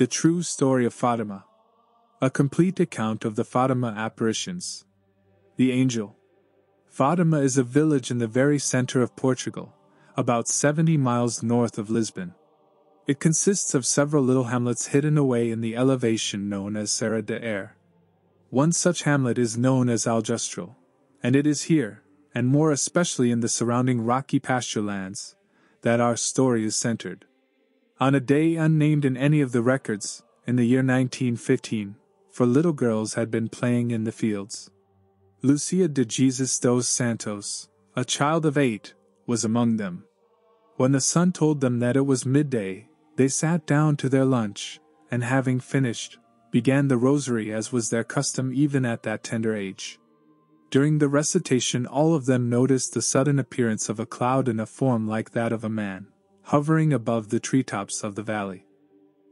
The True Story of Fatima. A complete account of the Fatima apparitions. The Angel. Fatima is a village in the very center of Portugal, about 70 miles north of Lisbon. It consists of several little hamlets hidden away in the elevation known as Serra de Aire. One such hamlet is known as Aljustrel, and it is here, and more especially in the surrounding rocky pasture lands, that our story is centered. On a day unnamed in any of the records, in the year 1915, for little girls had been playing in the fields. Lucia de Jesus dos Santos, a child of 8, was among them. When the sun told them that it was midday, they sat down to their lunch, and having finished, began the rosary as was their custom even at that tender age. During the recitation all of them noticed the sudden appearance of a cloud in a form like that of a man, hovering above the treetops of the valley.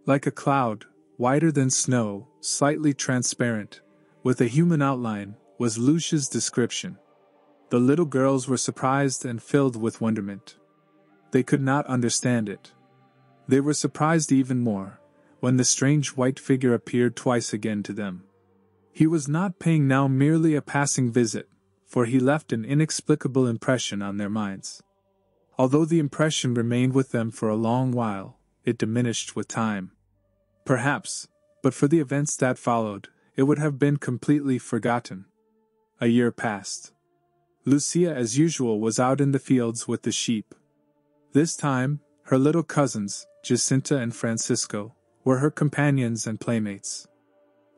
Like a cloud, whiter than snow, slightly transparent, with a human outline, was Lucia's description. The little girls were surprised and filled with wonderment. They could not understand it. They were surprised even more, when the strange white figure appeared twice again to them. He was not paying now merely a passing visit, for he left an inexplicable impression on their minds. Although the impression remained with them for a long while, it diminished with time. Perhaps, but for the events that followed, it would have been completely forgotten. A year passed. Lucia, as usual, was out in the fields with the sheep. This time, her little cousins, Jacinta and Francisco, were her companions and playmates.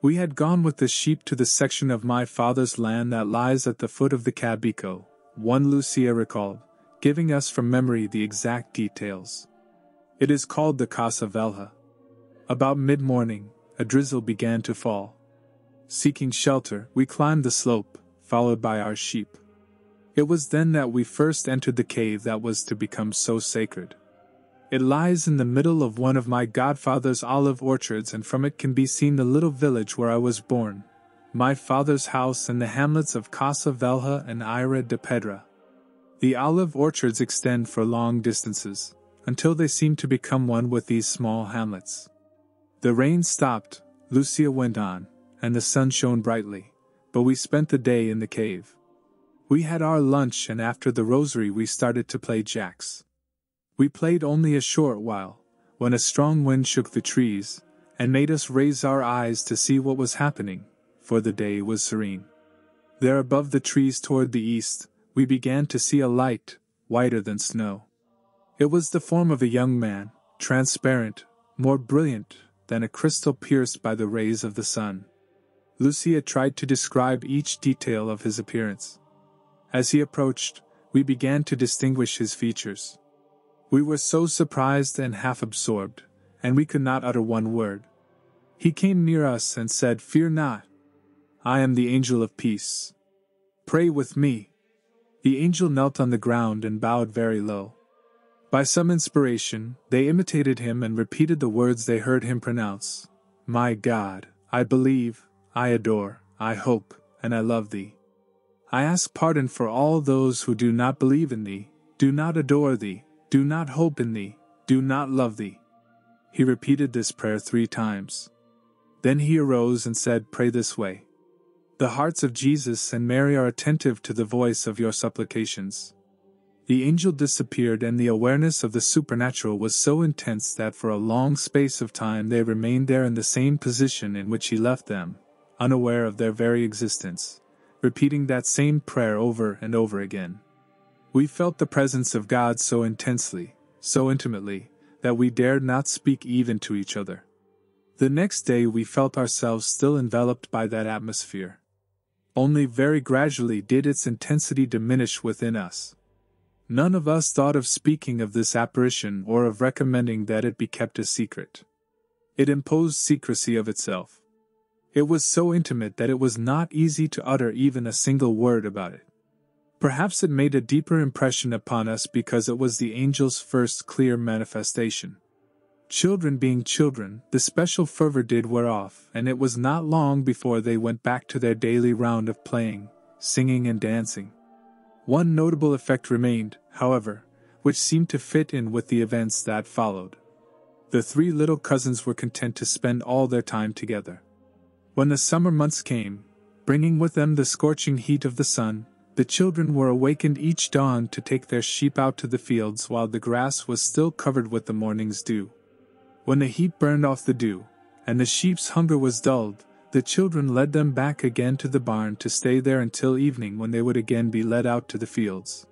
We had gone with the sheep to the section of my father's land that lies at the foot of the Cabico, one Lucia recalled, giving us from memory the exact details. It is called the Casa Velha. About mid-morning, a drizzle began to fall. Seeking shelter, we climbed the slope, followed by our sheep. It was then that we first entered the cave that was to become so sacred. It lies in the middle of one of my godfather's olive orchards, and from it can be seen the little village where I was born, my father's house, and the hamlets of Casa Velha and Ira de Pedra. The olive orchards extend for long distances, until they seem to become one with these small hamlets. The rain stopped, Lucia went on, and the sun shone brightly, but we spent the day in the cave. We had our lunch, and after the rosary we started to play jacks. We played only a short while, when a strong wind shook the trees, and made us raise our eyes to see what was happening, for the day was serene. There above the trees toward the east, we began to see a light, whiter than snow. It was the form of a young man, transparent, more brilliant than a crystal pierced by the rays of the sun. Lucia tried to describe each detail of his appearance. As he approached, we began to distinguish his features. We were so surprised and half absorbed, and we could not utter one word. He came near us and said, "Fear not. I am the angel of peace. Pray with me." The angel knelt on the ground and bowed very low. By some inspiration, they imitated him and repeated the words they heard him pronounce. "My God, I believe, I adore, I hope, and I love thee. I ask pardon for all those who do not believe in thee, do not adore thee, do not hope in thee, do not love thee." He repeated this prayer 3 times. Then he arose and said, "Pray this way. The hearts of Jesus and Mary are attentive to the voice of your supplications." The angel disappeared, and the awareness of the supernatural was so intense that for a long space of time they remained there in the same position in which he left them, unaware of their very existence, repeating that same prayer over and over again. We felt the presence of God so intensely, so intimately, that we dared not speak even to each other. The next day we felt ourselves still enveloped by that atmosphere. Only very gradually did its intensity diminish within us. None of us thought of speaking of this apparition or of recommending that it be kept a secret. It imposed secrecy of itself. It was so intimate that it was not easy to utter even a single word about it. Perhaps it made a deeper impression upon us because it was the angel's first clear manifestation. Children being children, the special fervor did wear off, and it was not long before they went back to their daily round of playing, singing, and dancing. One notable effect remained, however, which seemed to fit in with the events that followed. the three little cousins were content to spend all their time together. When the summer months came, bringing with them the scorching heat of the sun, the children were awakened each dawn to take their sheep out to the fields while the grass was still covered with the morning's dew. When the heat burned off the dew, and the sheep's hunger was dulled, the children led them back again to the barn to stay there until evening, when they would again be led out to the fields.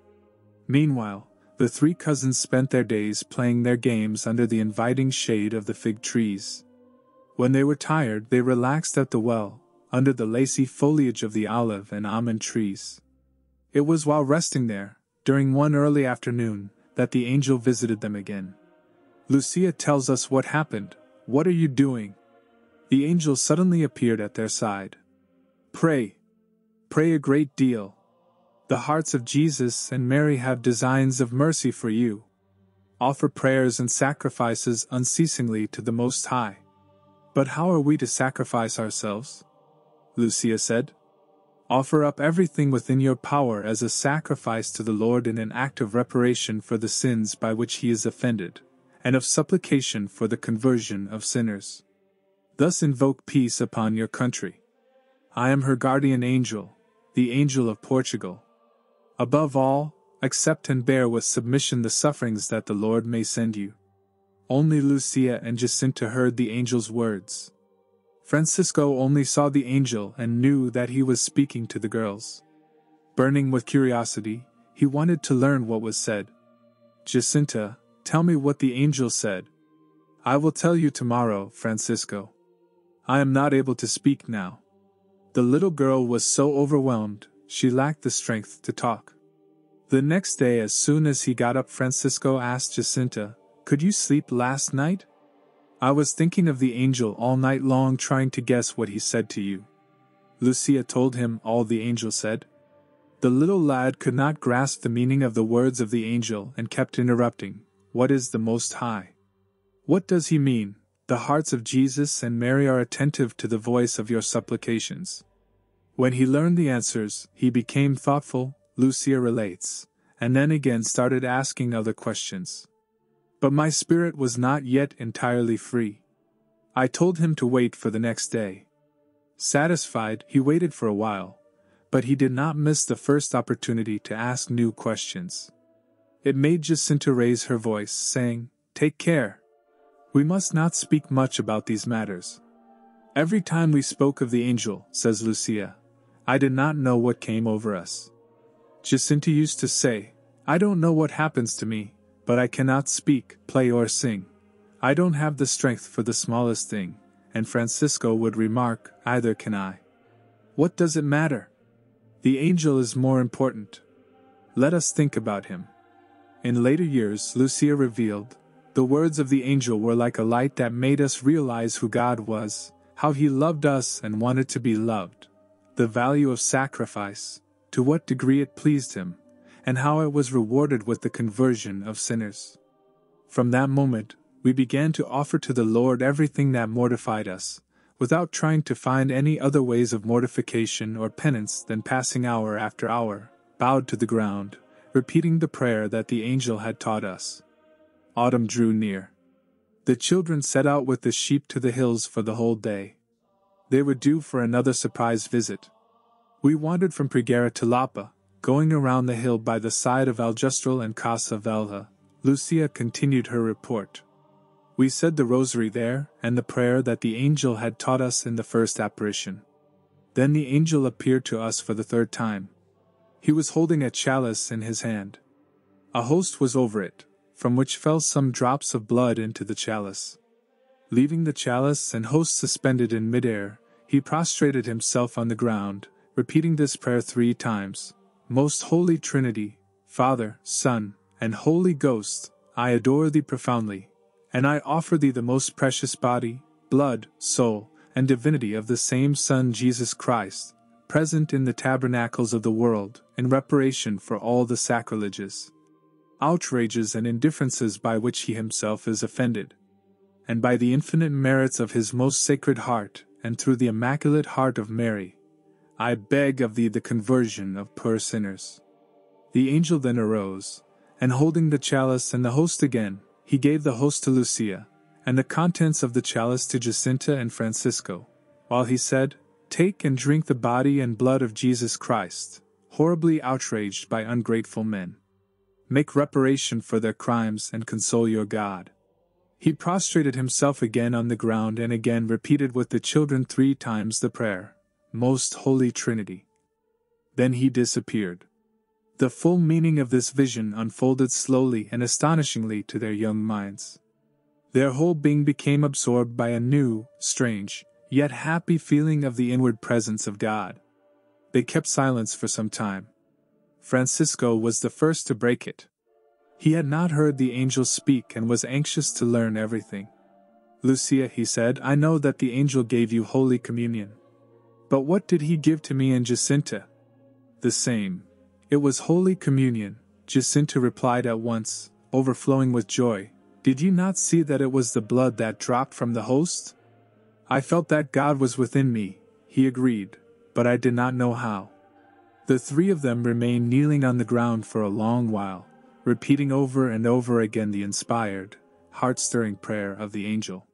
Meanwhile, the three cousins spent their days playing their games under the inviting shade of the fig trees. When they were tired, they relaxed at the well, under the lacy foliage of the olive and almond trees. It was while resting there, during one early afternoon, that the angel visited them again. Lucia tells us what happened. "What are you doing?" The angel suddenly appeared at their side. "Pray. Pray a great deal. The hearts of Jesus and Mary have designs of mercy for you. Offer prayers and sacrifices unceasingly to the Most High." "But how are we to sacrifice ourselves?" Lucia said. "Offer up everything within your power as a sacrifice to the Lord in an act of reparation for the sins by which he is offended, and of supplication for the conversion of sinners. Thus invoke peace upon your country. I am her guardian angel, the angel of Portugal. Above all, accept and bear with submission the sufferings that the Lord may send you." Only Lucia and Jacinta heard the angel's words. Francisco only saw the angel and knew that he was speaking to the girls. Burning with curiosity, he wanted to learn what was said. "Jacinta, tell me what the angel said." "I will tell you tomorrow, Francisco. I am not able to speak now." The little girl was so overwhelmed, she lacked the strength to talk. The next day, as soon as he got up, Francisco asked Jacinta, "Could you sleep last night? I was thinking of the angel all night long, trying to guess what he said to you." Lucia told him all the angel said. The little lad could not grasp the meaning of the words of the angel and kept interrupting, "What is the Most High? What does he mean? The hearts of Jesus and Mary are attentive to the voice of your supplications." When he learned the answers, he became thoughtful, Lucia relates, and then again started asking other questions. "But my spirit was not yet entirely free. I told him to wait for the next day." Satisfied, he waited for a while, but he did not miss the first opportunity to ask new questions. It made Jacinta raise her voice, saying, "Take care. We must not speak much about these matters." "Every time we spoke of the angel," says Lucia, "I did not know what came over us. Jacinta used to say, 'I don't know what happens to me, but I cannot speak, play, or sing. I don't have the strength for the smallest thing,' and Francisco would remark, 'Either can I. What does it matter? The angel is more important. Let us think about him.'" In later years, Lucia revealed, "The words of the angel were like a light that made us realize who God was, how he loved us and wanted to be loved, the value of sacrifice, to what degree it pleased him, and how it was rewarded with the conversion of sinners. From that moment, we began to offer to the Lord everything that mortified us, without trying to find any other ways of mortification or penance than passing hour after hour, bowed to the ground, repeating the prayer that the angel had taught us." Autumn drew near. The children set out with the sheep to the hills for the whole day. They were due for another surprise visit. "We wandered from Pregara to Lapa, going around the hill by the side of Aljustrel and Casa Velha," Lucia continued her report. "We said the rosary there, and the prayer that the angel had taught us in the first apparition. Then the angel appeared to us for the third time. He was holding a chalice in his hand. A host was over it, from which fell some drops of blood into the chalice. Leaving the chalice and host suspended in midair, he prostrated himself on the ground, repeating this prayer 3 times, 'Most Holy Trinity, Father, Son, and Holy Ghost, I adore thee profoundly, and I offer thee the most precious body, blood, soul, and divinity of the same Son Jesus Christ, present in the tabernacles of the world, in reparation for all the sacrileges, outrages, and indifferences by which he himself is offended, and by the infinite merits of his most sacred heart, and through the Immaculate Heart of Mary, I beg of thee the conversion of poor sinners.'" The angel then arose, and holding the chalice and the host again, he gave the host to Lucia, and the contents of the chalice to Jacinta and Francisco, while he said, "Take and drink the body and blood of Jesus Christ, horribly outraged by ungrateful men. Make reparation for their crimes and console your God." He prostrated himself again on the ground and again repeated with the children 3 times the prayer, "Most Holy Trinity." Then he disappeared. The full meaning of this vision unfolded slowly and astonishingly to their young minds. Their whole being became absorbed by a new, strange, yet happy feeling of the inward presence of God. They kept silence for some time. Francisco was the first to break it. He had not heard the angel speak and was anxious to learn everything. "Lucia," he said, "I know that the angel gave you Holy Communion. But what did he give to me and Jacinta?" "The same. It was Holy Communion," Jacinta replied at once, overflowing with joy. "Did you not see that it was the blood that dropped from the host?" "I felt that God was within me," he agreed, "but I did not know how." The 3 of them remained kneeling on the ground for a long while, repeating over and over again the inspired, heart-stirring prayer of the angel.